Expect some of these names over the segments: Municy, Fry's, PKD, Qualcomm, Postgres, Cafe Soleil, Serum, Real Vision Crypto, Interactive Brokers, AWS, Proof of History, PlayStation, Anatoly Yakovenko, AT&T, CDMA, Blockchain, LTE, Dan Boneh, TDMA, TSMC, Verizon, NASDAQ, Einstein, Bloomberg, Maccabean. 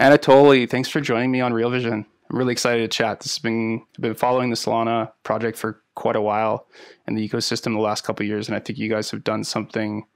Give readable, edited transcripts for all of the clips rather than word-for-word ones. Anatoly, thanks for joining me on Real Vision. I'm really excited to chat. This has been, I've been following the Solana project for quite a while and the ecosystem the last couple of years, and I think you guys have done something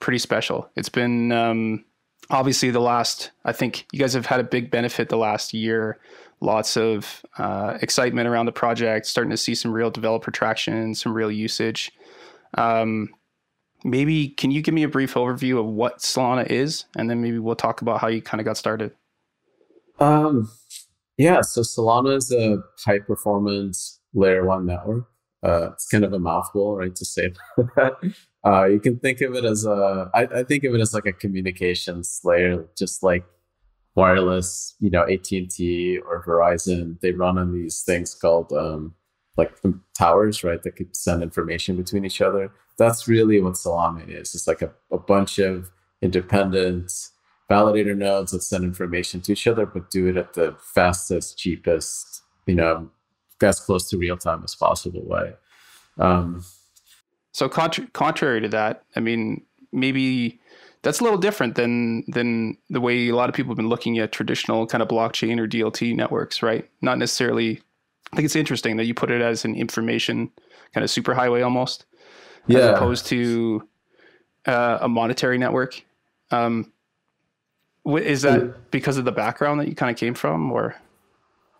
pretty special. It's been obviously the last, I think you guys have had a big benefit the last year. Lots of excitement around the project, starting to see some real developer traction, some real usage. Maybe can you give me a brief overview of what Solana is, and then maybe we'll talk about how you kind of got started. Yeah, so Solana is a high performance layer one network. It's kind of a mouthful, right, to say that. You can think of it as a, I think of it as like a communications layer, just like wireless, you know, AT&T or Verizon. They run on these things called like towers, right, that could send information between each other. That's really what Solana is. It's like a bunch of independent validator nodes that send information to each other, but do it at the fastest, cheapest, you know, as close to real time as possible way. So contrary to that, I mean, maybe that's a little different than the way a lot of people have been looking at traditional kind of blockchain or DLT networks, right? Not necessarily. I think it's interesting that you put it as an information kind of superhighway almost, yeah, as opposed to a monetary network. Is that because of the background that you kind of came from, or?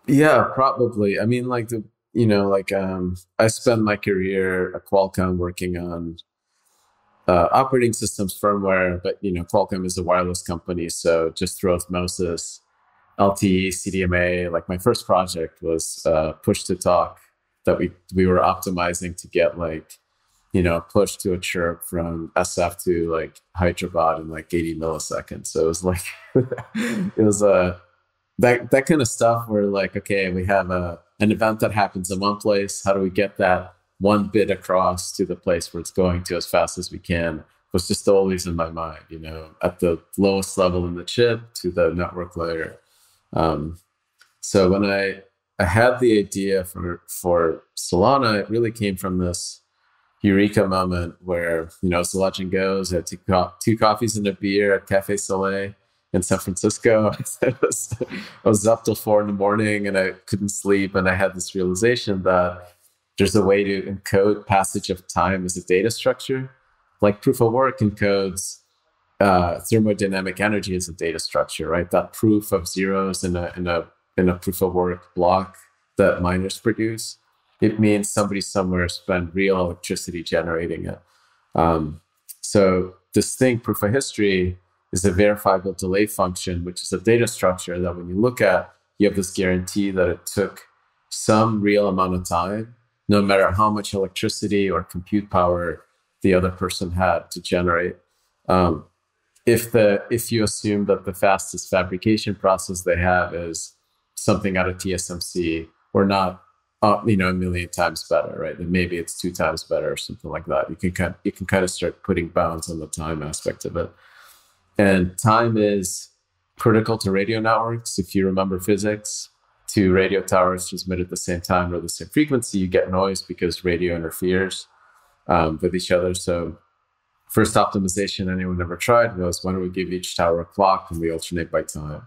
Yeah, probably. I mean, like the, you know, like I spent my career at Qualcomm working on operating systems firmware, but you know, Qualcomm is a wireless company, so just through osmosis, LTE, CDMA. Like my first project was push to talk that we were optimizing to get like, you know, push to a chirp from SF to like Hyderabad in like 80 milliseconds. So it was like it was that kind of stuff where like, okay, we have an event that happens in one place. How do we get that one bit across to the place where it's going to as fast as we can? Was just always in my mind, you know, at the lowest level in the chip to the network layer. So when I had the idea for Solana, it really came from this eureka moment where, you know, as the legend goes, I had two coffees and a beer at Cafe Soleil in San Francisco. I was up till 4 in the morning and I couldn't sleep. And I had this realization that there's a way to encode passage of time as a data structure. Like proof of work encodes thermodynamic energy as a data structure, right? That proof of zeros in a proof of work block that miners produce, it means somebody somewhere spent real electricity generating it. So distinct proof of history is a verifiable delay function, which is a data structure that when you look at, you have this guarantee that it took some real amount of time, no matter how much electricity or compute power the other person had to generate. If you assume that the fastest fabrication process they have is something out of TSMC, or not, you know, a million times better, right? Then maybe it's 2 times better or something like that. You can kind of start putting bounds on the time aspect of it. And time is critical to radio networks. If you remember physics, 2 radio towers transmit at the same time or the same frequency, you get noise because radio interferes with each other. So first optimization anyone ever tried was, why don't we give each tower a clock and we alternate by time?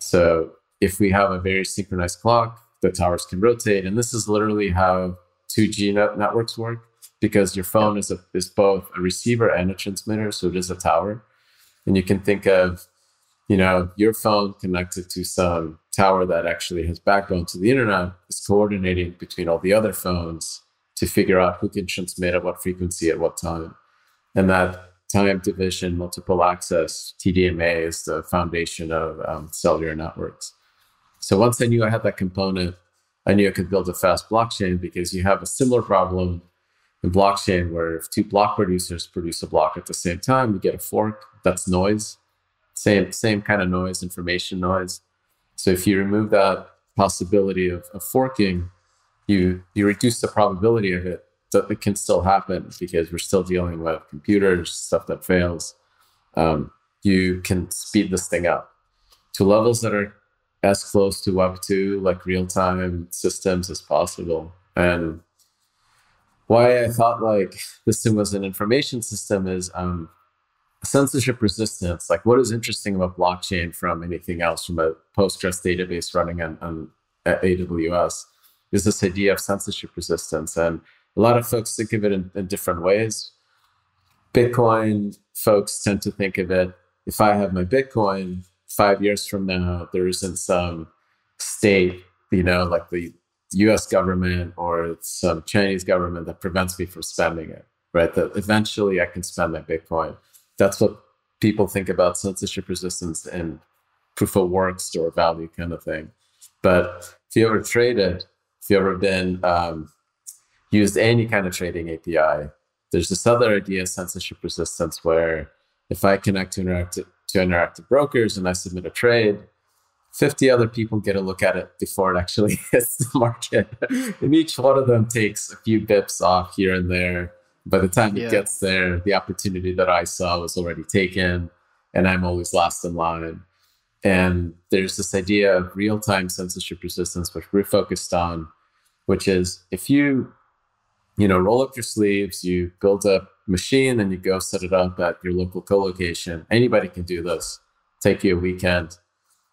So if we have a very synchronized clock, the towers can rotate. And this is literally how 2G networks work, because your phone is both a receiver and a transmitter, so it is a tower. And you can think of, you know, your phone connected to some tower that actually has backbone to the internet is coordinating between all the other phones to figure out who can transmit at what frequency at what time. And that time division, multiple access, TDMA, is the foundation of cellular networks. So once I knew I had that component, I knew I could build a fast blockchain, because you have a similar problem in blockchain where if 2 block producers produce a block at the same time, you get a fork. That's noise, same kind of noise, information noise. So if you remove that possibility of forking, you reduce the probability of it, that it can still happen, because we're still dealing with computers, stuff that fails. You can speed this thing up to levels that are as close to Web 2, like real-time systems, as possible. And why I thought like this thing was an information system is censorship resistance, like what is interesting about blockchain from anything else, from a Postgres database running on AWS, is this idea of censorship resistance. And a lot of folks think of it in different ways. Bitcoin folks tend to think of it, if I have my Bitcoin 5 years from now, there isn't some state, you know, like the US government or some Chinese government that prevents me from spending it, right? That eventually I can spend my Bitcoin. That's what people think about censorship resistance and proof of work, store value kind of thing. But if you ever traded, if you ever been used any kind of trading API, there's this other idea of censorship resistance where if I connect to Interactive Brokers and I submit a trade, 50 other people get a look at it before it actually hits the market. And each one of them takes a few bips off here and there. By the time it gets there, the opportunity that I saw was already taken, and I'm always last in line. And there's this idea of real-time censorship resistance, which we're focused on, which is if you, you know, roll up your sleeves, you build a machine and you go set it up at your local co-location, anybody can do this, take you a weekend,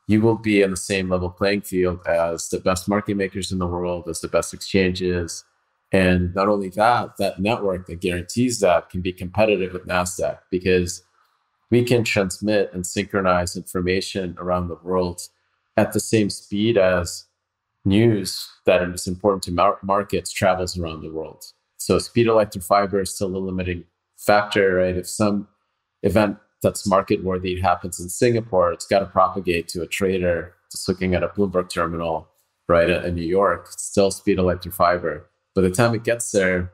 you will be on the same level playing field as the best market makers in the world, as the best exchanges. And not only that, that network that guarantees that can be competitive with NASDAQ, because we can transmit and synchronize information around the world at the same speed as news that is important to markets travels around the world. So speed of light through fiber is still a limiting factor, right? If some event that's market worthy happens in Singapore, it's got to propagate to a trader just looking at a Bloomberg terminal, right, in New York. It's still speed of light through fiber. By the time it gets there,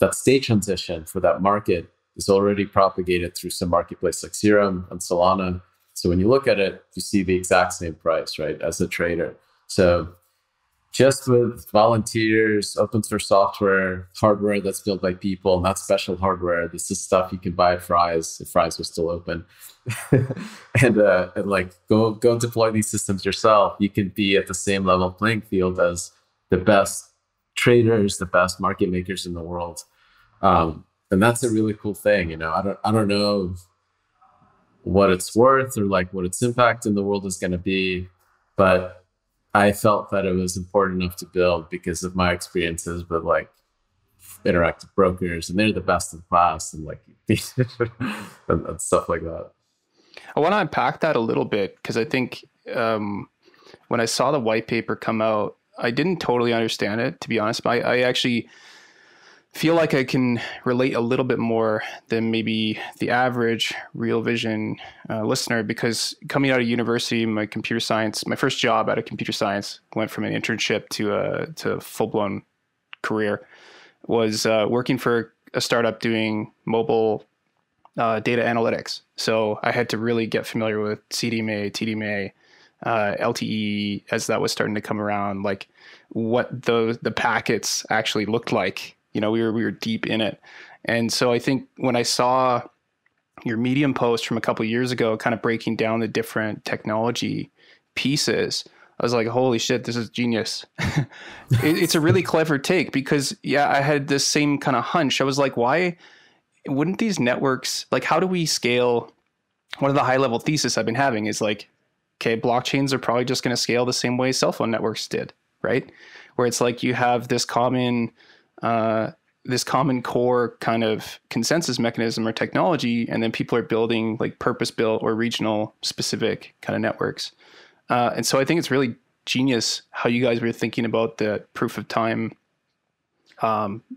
that state transition for that market is already propagated through some marketplace like Serum and Solana. So when you look at it, you see the exact same price, right, as a trader. So just with volunteers, open source software, hardware that's built by people, not special hardware. This is stuff you can buy at Fry's if Fry's was still open. And like go deploy these systems yourself. You can be at the same level playing field as the best traders, the best market makers in the world, and that's a really cool thing. You know, I don't know what it's worth or like what its impact in the world is going to be, but I felt that it was important enough to build because of my experiences with like Interactive Brokers, and they're the best in class, and like and stuff like that. I want to unpack that a little bit because I think when I saw the white paper come out, I didn't totally understand it, to be honest, but I actually feel like I can relate a little bit more than maybe the average Real Vision listener, because coming out of university, my computer science, my first job out of computer science, went from an internship to a full-blown career, was working for a startup doing mobile data analytics. So I had to really get familiar with CDMA, TDMA, LTE, as that was starting to come around, like what the packets actually looked like. You know, we were deep in it. And so I think when I saw your Medium post from a couple of years ago, kind of breaking down the different technology pieces, I was like, holy shit, this is genius. It's a really clever take because, yeah, I had this same kind of hunch. I was like, why wouldn't these networks, like, how do we scale? One of the high level thesis I've been having is like, okay, blockchains are probably just going to scale the same way cell phone networks did, right? Where it's like you have this common core kind of consensus mechanism or technology, and then people are building like purpose-built or regional specific kind of networks. And so I think it's really genius how you guys were thinking about the proof of time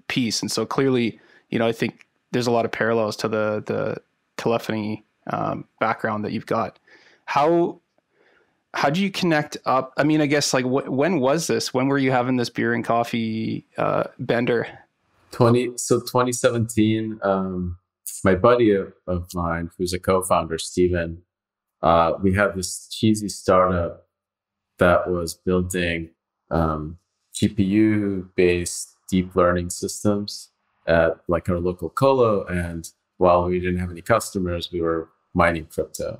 piece. And so clearly, you know, I think there's a lot of parallels to the telephony background that you've got. How do you connect up? I mean, I guess like when was this? When were you having this beer and coffee bender? 2017. My buddy of mine, who's a co-founder, Steven, we had this cheesy startup that was building GPU-based deep learning systems at like our local colo. And while we didn't have any customers, we were mining crypto.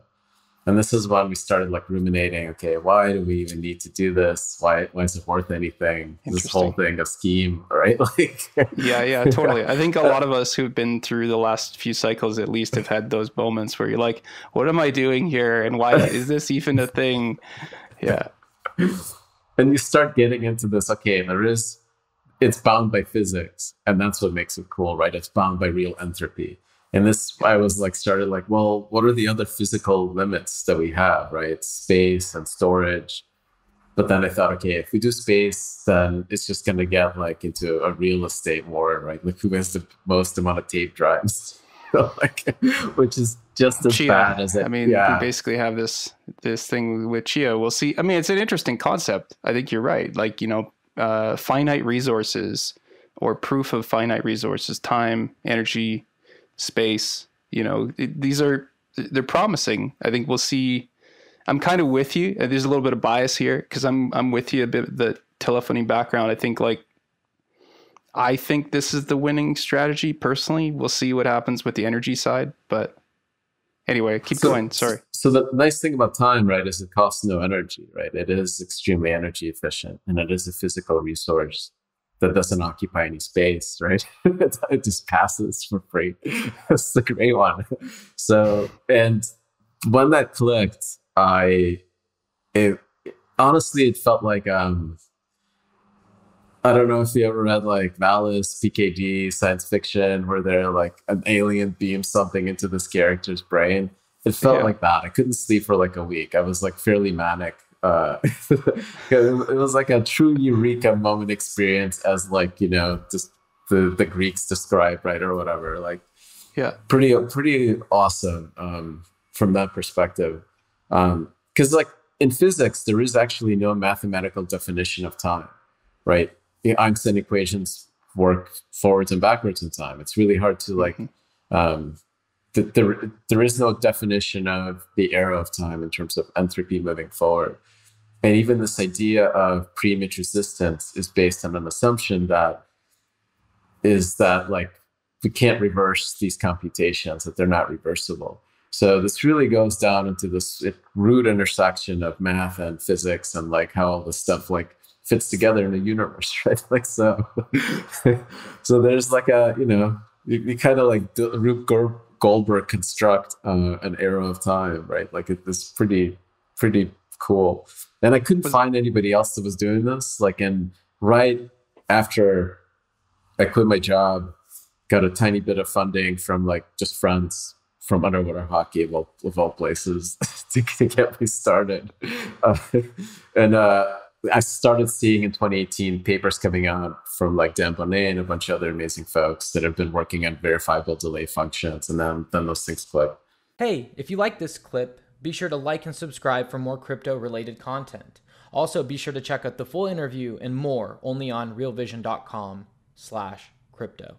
And this is when we started like ruminating, okay, why do we even need to do this? Why is it worth anything? This whole thing of scheme, right? Like Yeah, totally. I think a lot of us who've been through the last few cycles at least have had those moments where you're like, what am I doing here? And why is this even a thing? Yeah. And you start getting into this, okay, it's bound by physics, and that's what makes it cool, right? It's bound by real entropy. And this, I was like, started like, well, what are the other physical limits that we have, right? Space and storage. But then I thought, okay, if we do space, then it's just going to get like into a real estate war, right? Like who has the most amount of tape drives, like, which is just as Chia. Bad as it. I mean, we basically have this thing with Chia. We'll see. I mean, it's an interesting concept. I think you're right. Like, finite resources or proof of finite resources, time, energy, space, they're promising. I think we'll see. I'm kind of with you. There's a little bit of bias here because I'm with you a bit. The telephony background, I think this is the winning strategy personally. We'll see what happens with the energy side, but anyway, keep going. Sorry. So the nice thing about time, right, is it costs no energy, right? It is extremely energy efficient, and it is a physical resource that doesn't occupy any space, right? It just passes for free. That's the great one. So, and when that clicked, it honestly felt like, I don't know if you ever read like Malice, PKD, science fiction, where they're like an alien beams something into this character's brain. It felt like that. I couldn't sleep for like a week. I was like fairly manic. It was like a true eureka moment experience, as like, just the Greeks describe, right, or whatever. Like, yeah, pretty awesome from that perspective. Because like in physics, there is actually no mathematical definition of time, right? The Einstein equations work forwards and backwards in time. It's really hard to like. There is no definition of the era of time in terms of entropy moving forward. And even this idea of pre-image resistance is based on an assumption that like we can't reverse these computations, that they're not reversible. So this really goes down into this rude intersection of math and physics and like how all this stuff like fits together in the universe, right? Like so. So there's like a, you kind of like Rube Goldberg construct an era of time, right? Like it's pretty cool. And I couldn't find anybody else that was doing this. Like, and right after I quit my job, got a tiny bit of funding from like just friends from underwater hockey of all places to get me started. I started seeing in 2018 papers coming out from like Dan Boneh and a bunch of other amazing folks that have been working on verifiable delay functions, and then those things click. Hey, if you like this clip, be sure to like and subscribe for more crypto-related content. Also, be sure to check out the full interview and more only on realvision.com/crypto.